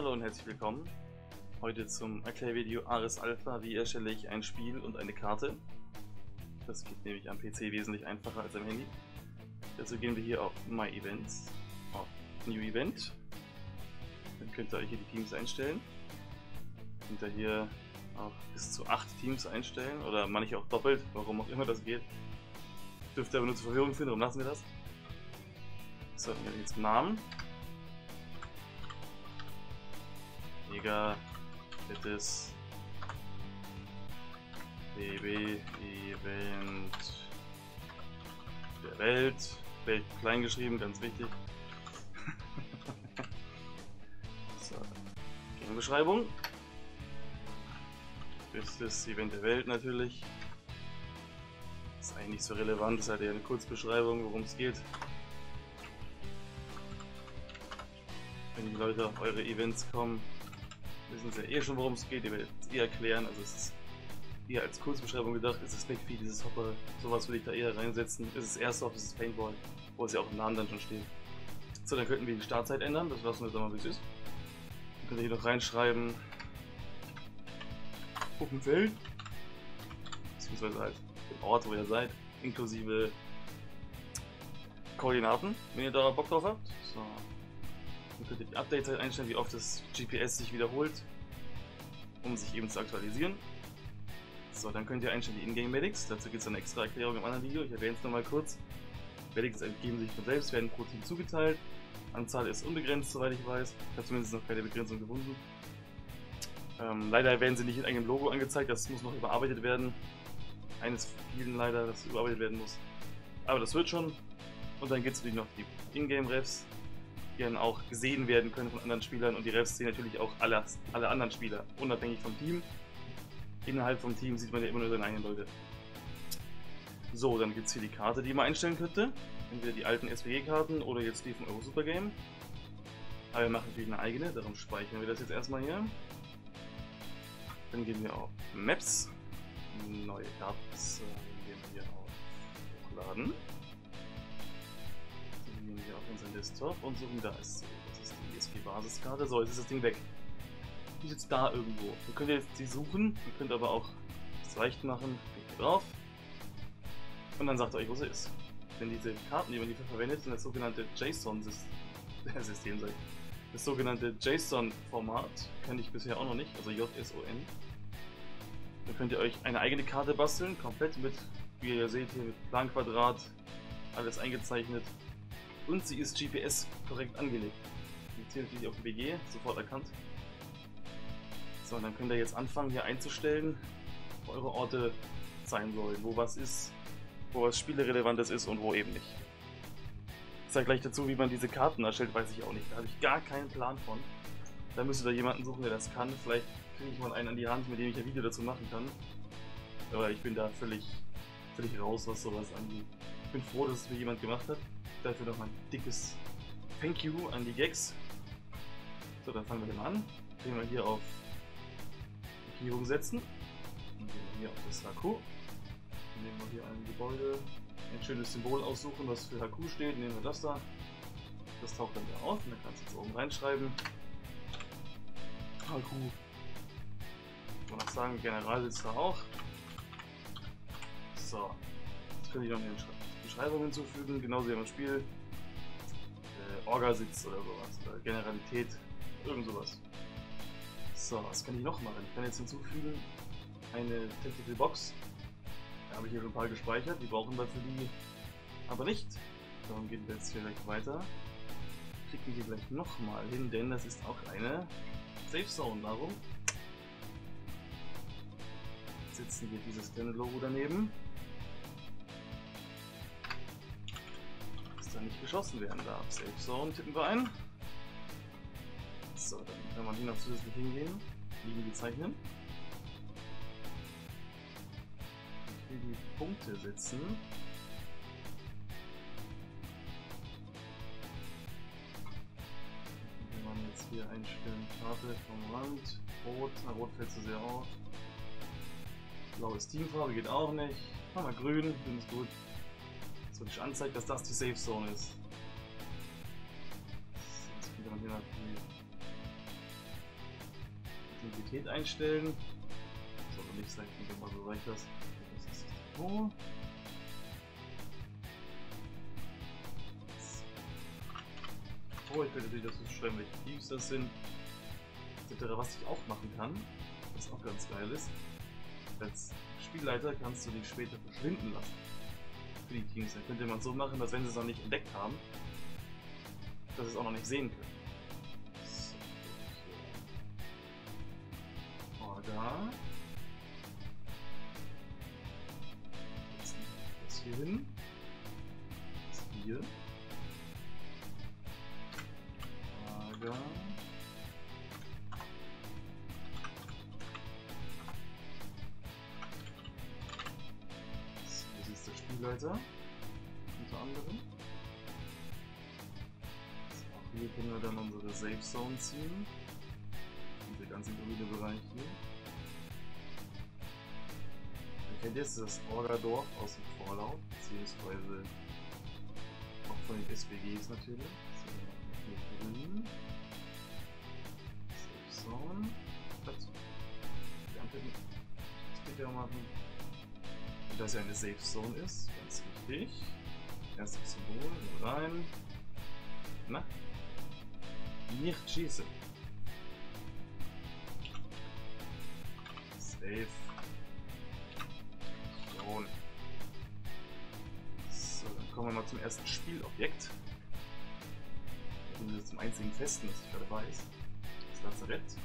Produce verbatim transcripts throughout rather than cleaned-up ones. Hallo und herzlich willkommen. Heute zum Erklärvideo Ares Alpha, wie erstelle ich ein Spiel und eine Karte. Das geht nämlich am P C wesentlich einfacher als am Handy. Dazu gehen wir hier auf My Events, auf New Event. Dann könnt ihr euch hier die Teams einstellen. Könnt ihr hier auch bis zu acht Teams einstellen oder manche auch doppelt, warum auch immer das geht. Dürfte aber nur zur Verwirrung führen, darum lassen wir das. So, wir haben jetzt Namen. Mega, Fettes, B B, Event der Welt, Welt klein geschrieben, ganz wichtig. So, Beschreibung. Das ist Event der Welt natürlich. Ist eigentlich nicht so relevant, ist halt eher eine Kurzbeschreibung, worum es geht. Wenn die Leute auf eure Events kommen, wissen sie ja eh schon, worum es geht, ihr werdet es eh erklären, also es ist eher als Kurzbeschreibung gedacht, ist es nicht wie dieses Hopper, sowas würde ich da eher reinsetzen, ist es Airsoft, ist es Paintball, wo es ja auch im Namen dann schon steht. So, dann könnten wir die Startzeit ändern, das lassen wir dann mal, wie es ist. Dann könnt ihr hier noch reinschreiben, Open Welt, beziehungsweise halt den Ort, wo ihr seid, inklusive Koordinaten, wenn ihr da Bock drauf habt. So. Dann könnt ihr die Updates halt einstellen, wie oft das G P S sich wiederholt, um sich eben zu aktualisieren. So, dann könnt ihr einstellen die In-Game-Medics, dazu gibt es eine extra Erklärung im anderen Video, ich erwähne es nochmal kurz. Medics ergeben sich von selbst, werden pro Team zugeteilt, Anzahl ist unbegrenzt, soweit ich weiß, ich habe zumindest noch keine Begrenzung gefunden. Ähm, leider werden sie nicht in eigenem Logo angezeigt, das muss noch überarbeitet werden. Eines von vielen leider, das überarbeitet werden muss. Aber das wird schon. Und dann gibt es natürlich noch die In-Game Refs, die dann auch gesehen werden können von anderen Spielern, und die Refs sehen natürlich auch alle, alle anderen Spieler, unabhängig vom Team. Innerhalb vom Team sieht man ja immer nur seine eigenen Leute. So, dann gibt es hier die Karte, die man einstellen könnte. Entweder die alten S W G-Karten oder jetzt die von Euro Super Game. Aber wir machen natürlich eine eigene, darum speichern wir das jetzt erstmal hier. Dann gehen wir auf Maps, neue Maps, dann gehen wir auf Hochladen. Gehen wir auf unseren Desktop und suchen da ist. Das ist die E S G-Basiskarte. So, jetzt ist das Ding weg. Die ist jetzt da irgendwo. Ihr könnt jetzt die suchen, ihr könnt aber auch es leicht machen. Klickt hier drauf und dann sagt ihr euch, wo sie ist. Denn diese Karten, die man hierfür verwendet, sind das sogenannte JSON-System. Das sogenannte JSON-Format kannte ich bisher auch noch nicht, also J S O N. Da könnt ihr euch eine eigene Karte basteln, komplett mit, wie ihr seht, hier mit Planquadrat, alles eingezeichnet. Und sie ist G P S korrekt angelegt. Jetzt hier natürlich auf dem B G, sofort erkannt. So, dann könnt ihr jetzt anfangen hier einzustellen, wo eure Orte sein sollen, wo was ist, wo was Spielerelevantes ist und wo eben nicht. Ich sage gleich dazu, wie man diese Karten erstellt, weiß ich auch nicht. Da habe ich gar keinen Plan von. Da müsst ihr da jemanden suchen, der das kann. Vielleicht kriege ich mal einen an die Hand, mit dem ich ein Video dazu machen kann. Aber ich bin da völlig, völlig raus, was sowas angeht. Ich bin froh, dass es mir jemand gemacht hat. Dafür nochmal ein dickes Thank you an die Gags. So, dann fangen wir mal an. Gehen wir hier auf Markierung setzen. Dann gehen wir hier auf das H Q. Dann nehmen wir hier ein Gebäude, ein schönes Symbol aussuchen, was für H Q steht. Nehmen wir das da. Das taucht dann wieder auf. Und dann kannst du jetzt oben reinschreiben. H Q. Ich kann auch sagen, General sitzt da auch. So. Jetzt könnte ich noch eine Beschreibung hinzufügen, genauso wie im Spiel. Äh, Orga sitzt oder sowas. Oder Generalität. Irgend sowas. So, was kann ich noch machen? Ich kann jetzt hinzufügen eine Tactical Box. Da habe ich hier schon ein paar gespeichert, die brauchen wir für die aber nicht. Darum gehen wir jetzt hier gleich weiter. Klicken wir gleich nochmal hin, denn das ist auch eine Safe Zone. Darum setzen wir dieses kleine Logo daneben, dass da nicht geschossen werden darf. Safe Zone tippen wir ein. So, dann kann man hier noch zusätzlich hingehen, Linien bezeichnen. Die Punkte setzen. Wir machen jetzt hier einstellen, Karte vom Rand, Rot, na Rot fällt zu sehr auf. Blaues Teamfarbe geht auch nicht. Machen wir grün, finde ich gut. Jetzt wird ich anzeigt, dass das die Safe Zone ist. Jetzt könnte man hier noch die Aktivität einstellen. Das aber nicht sagen, wie immer so reicht das. Das ist so. Oh, ich könnte natürlich dazu schreiben, welche Teams das sind, et cetera. Was ich auch machen kann, was auch ganz geil ist, als Spielleiter kannst du die später verschwinden lassen. Für die Teams. Dann könnte man so machen, dass wenn sie es noch nicht entdeckt haben, dass sie es auch noch nicht sehen können. So, so. Order. Jetzt das hier hin. Das hier. Order. Spielleiter, unter anderem. Auch hier können wir dann unsere Safe Zone ziehen. Und der ganze grüne Bereich hier. Ihr kennt jetzt das Orgadorf aus dem Vorlauf, beziehungsweise auch von den S B Gs natürlich. So, hier grün. Safe Zone. Platz. Die Ampel später machen. Dass ja eine Safe Zone ist, ganz wichtig. Erstes Symbol, rein. Na? Nicht schießen. Safe Zone. So, dann kommen wir mal zum ersten Spielobjekt. Und zum einzigen festen, das ich gerade weiß. Das Lazarett.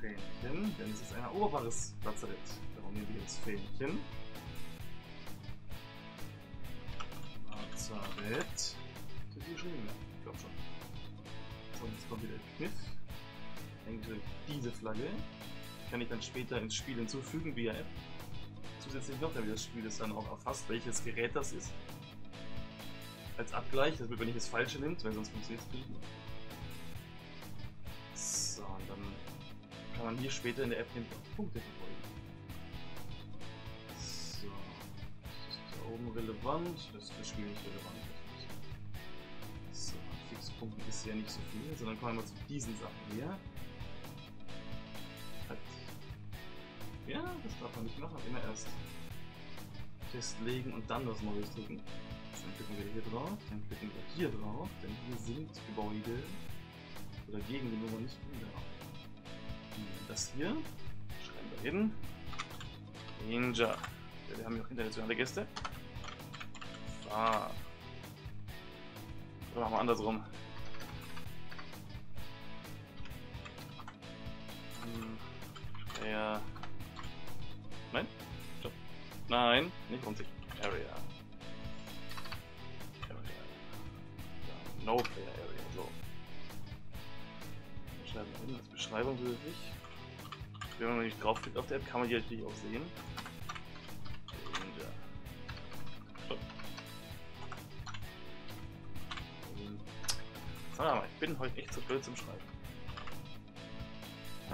Fähnchen, denn es ist ein eroberbares Lazarett. Darum nehmen wir jetzt Fähnchen. Lazarett. Das ist schon nicht mehr. Ich glaube schon. Sonst kommt wieder der Kniff. Eigentlich diese Flagge. Kann ich dann später ins Spiel hinzufügen via App. Zusätzlich noch, damit das Spiel das dann auch erfasst, welches Gerät das ist. Als Abgleich, damit man nicht das Falsche nimmt, weil sonst funktioniert es nicht. So, und dann kann man hier später in der App nämlich auch Punkte verfolgen. So, das ist da oben relevant, das ist für das Spiel nicht relevant. So, an Fixpunkten ist ja nicht so viel, sondern kommen wir zu diesen Sachen hier. Hat. Ja, das darf man nicht machen, immer erst festlegen und dann was Neues drücken. Dann klicken wir hier drauf, dann klicken wir hier drauf, denn hier sind Gebäude oder Gegenden, wo man nicht wieder auf. Das hier, schreiben wir hin, Ninja, ja, wir haben ja auch internationale Gäste, Fahr, oder machen wir andersrum, ja, nein, stopp, nein, nicht runter, Area, Area, No Player Area, so, wir schreiben wir hin, als Beschreibung würde ich, wenn man nicht draufklickt auf der App, kann man die natürlich auch sehen. Sag mal, ich bin heute echt zu blöd zum Schreiben.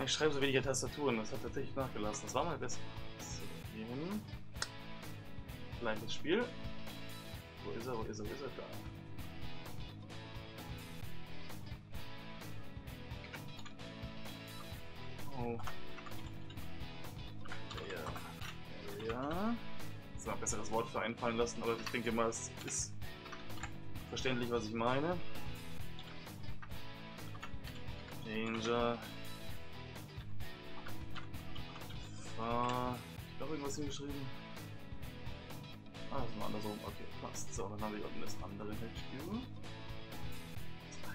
Ich schreibe so weniger Tastaturen, das hat tatsächlich nachgelassen. Das war mal besser. So, hier hin. Gleiches Spiel. Wo ist er, wo ist er, wo ist er? Da. Oh. Ja, jetzt noch ein besseres Wort für einfallen lassen, aber ich denke mal, es ist verständlich, was ich meine. Danger. Fahr. Ich glaube, irgendwas hingeschrieben. Ah, das war andersrum. Okay, passt. So, dann haben wir unten das andere H Q.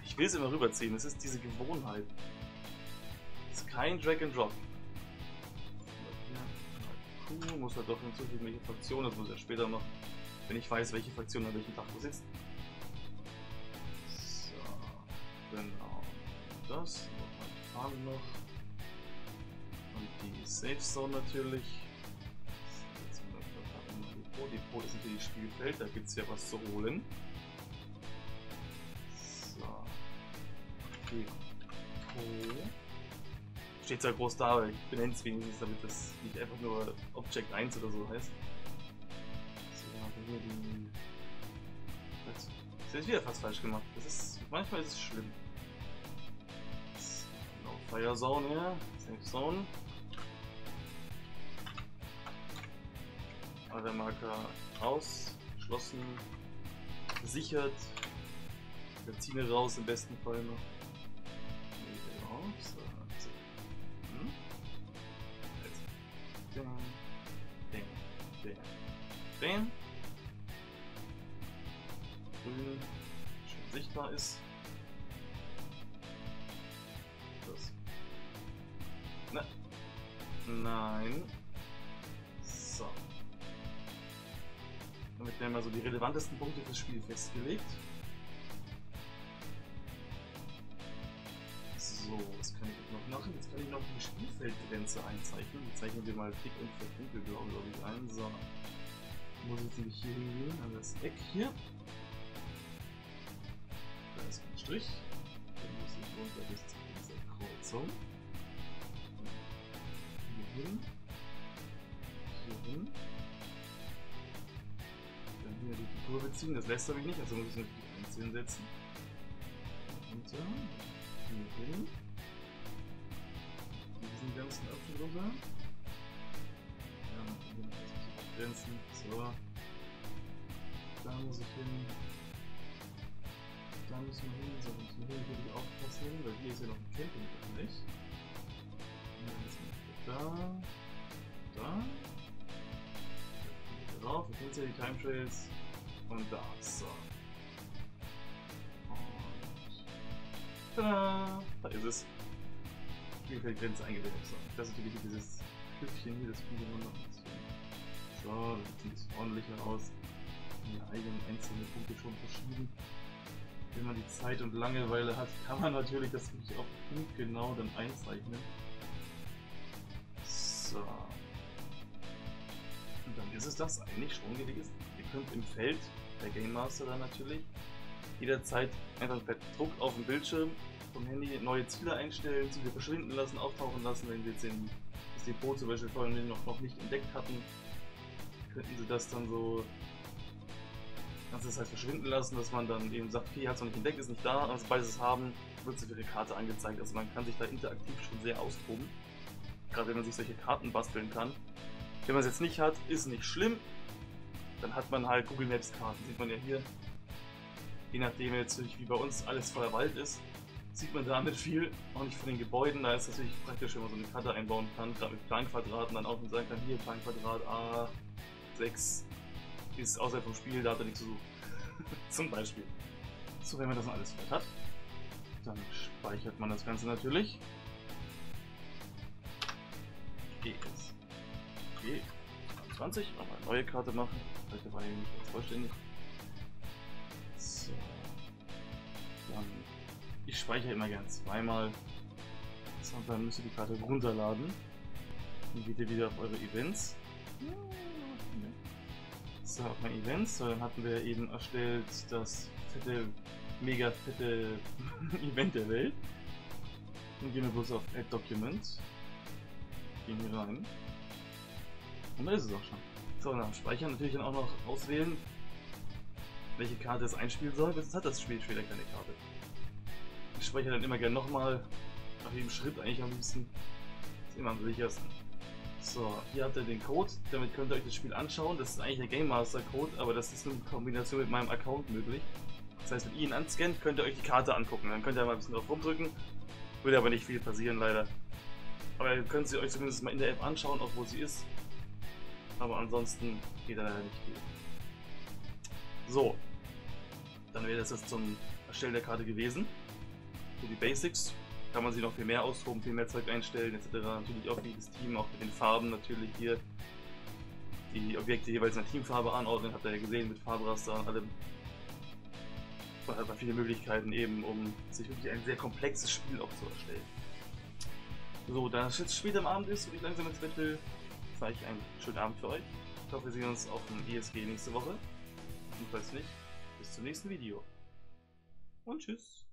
Ich will es immer rüberziehen, es ist diese Gewohnheit. Es ist kein Drag and Drop. Muss halt doch hinzufügen, welche Fraktion, das muss ich ja später machen, wenn ich weiß, welche Fraktion an welchem Tag wo sitzt. So, genau. Das, nochmal die Farbe noch. Und die Safe Zone natürlich. So, jetzt haben wir mal Depot. Depot ist natürlich das Spielfeld, da gibt es ja was zu holen. So. Depot. Steht zwar groß da, aber ich benenne es wenigstens, damit das nicht einfach nur Object eins oder so heißt. So, haben wir hier die. Das ist wieder fast falsch gemacht. Das ist, manchmal ist es schlimm. Fire Zone hier, Safe Zone. Der Marker aus, geschlossen, gesichert. Der Ziele raus, im besten Fall noch. So, so. Hm? Jetzt. Den, den, den. Grün, schön sichtbar ist. Das. Na. Nein. So. Damit werden also die relevantesten Punkte fürs Spiel festgelegt. So, was kann ich jetzt noch machen? Jetzt kann ich noch die Spielfeldgrenze einzeichnen. Jetzt zeichnen wir mal dick und verdunkel, glaube ich, ein. So, muss ich nämlich hier hingehen, an das Eck hier. Da ist ein Strich. Dann muss ich runter bis zu dieser Kreuzung. Hier hin. Hier hin. Hier die Kurve ziehen, das lässt er mich nicht, also muss ich natürlich die einzeln setzen. Runter, hier hin, diesen ganzen Abschnitt runter. Ja, dann können wir noch etwas abgrenzen. So, da muss ich hin, da müssen wir hin, so, müssen wir hier natürlich aufpassen, weil hier ist ja noch ein Camping, nicht? Und dann ist man da, da. Drauf, wir finden ja die Time Trails und da, so. Und tada, da ist es. Spielfeldgrenze eingewählt. So. Das ist natürlich dieses Knöpfchen hier, das fliegen wir noch dazu. So, das sieht jetzt ordentlicher aus. Die eigenen einzelnen Punkte schon verschieben. Wenn man die Zeit und Langeweile hat, kann man natürlich das wirklich auch gut genau dann einzeichnen. So. Und dann ist es das eigentlich schon gewesen. Ihr könnt im Feld, der Game Master dann natürlich, jederzeit einfach per Druck auf dem Bildschirm vom Handy neue Ziele einstellen, Ziele verschwinden lassen, auftauchen lassen. Wenn Sie jetzt den, das Depot zum Beispiel vorhin noch, noch nicht entdeckt hatten, könnten Sie das dann so, dass Sie es halt verschwinden lassen, dass man dann eben sagt, okay, hat es noch nicht entdeckt, ist nicht da, aber sobald Sie es haben, wird es für Ihre Karte angezeigt. Also man kann sich da interaktiv schon sehr austoben, gerade wenn man sich solche Karten basteln kann. Wenn man es jetzt nicht hat, ist nicht schlimm, dann hat man halt Google Maps Karten, sieht man ja hier, je nachdem jetzt wie bei uns alles voller Wald ist, sieht man damit viel, auch nicht von den Gebäuden, da ist es natürlich praktisch, wenn man so eine Karte einbauen kann, gerade mit Planquadraten dann auch und sagen kann, hier Planquadrat A sechs ist außerhalb vom Spiel, da hat er nichts zu suchen, zum Beispiel. So, wenn man das noch alles fertig hat, dann speichert man das Ganze natürlich. G S. Okay, zwanzig, nochmal eine neue Karte machen. Heute war nämlich ganz vollständig. So. Dann, ich speichere immer gern zweimal. So, und dann müsst ihr die Karte runterladen. Dann geht ihr wieder auf eure Events. So, auf meine Events. So, dann hatten wir eben erstellt das fette, mega fette Event der Welt. Dann gehen wir bloß auf Add Document. Gehen hier rein. Und da ist es auch schon. So, dann speichern, natürlich dann auch noch auswählen, welche Karte es einspielen soll. Jetzt hat das Spiel später keine Karte. Ich speichere dann immer gerne nochmal, nach jedem Schritt eigentlich am liebsten. Ist immer am sichersten. So, hier habt ihr den Code, damit könnt ihr euch das Spiel anschauen. Das ist eigentlich der Game Master Code, aber das ist nur in Kombination mit meinem Account möglich. Das heißt, wenn ihr ihn anscannt, könnt ihr euch die Karte angucken. Dann könnt ihr mal ein bisschen drauf rumdrücken. Würde aber nicht viel passieren, leider. Aber ihr könnt sie euch zumindest mal in der App anschauen, auch wo sie ist. Aber ansonsten geht da leider nicht viel. So, dann wäre das jetzt zum Erstellen der Karte gewesen. Für die Basics kann man sie noch viel mehr austoben, viel mehr Zeug einstellen et cetera. Natürlich auch jedes Team, auch mit den Farben natürlich hier. Die Objekte jeweils in der Teamfarbe anordnen, habt ihr ja gesehen mit Farbraster und allem. Man hat da viele Möglichkeiten eben, um sich wirklich ein sehr komplexes Spiel auch zu erstellen. So, da es jetzt spät am Abend ist und ich langsam ins Bett will, sage ich einen schönen Abend für euch. Ich hoffe, wir sehen uns auf dem E S G nächste Woche. Und falls nicht, bis zum nächsten Video. Und tschüss.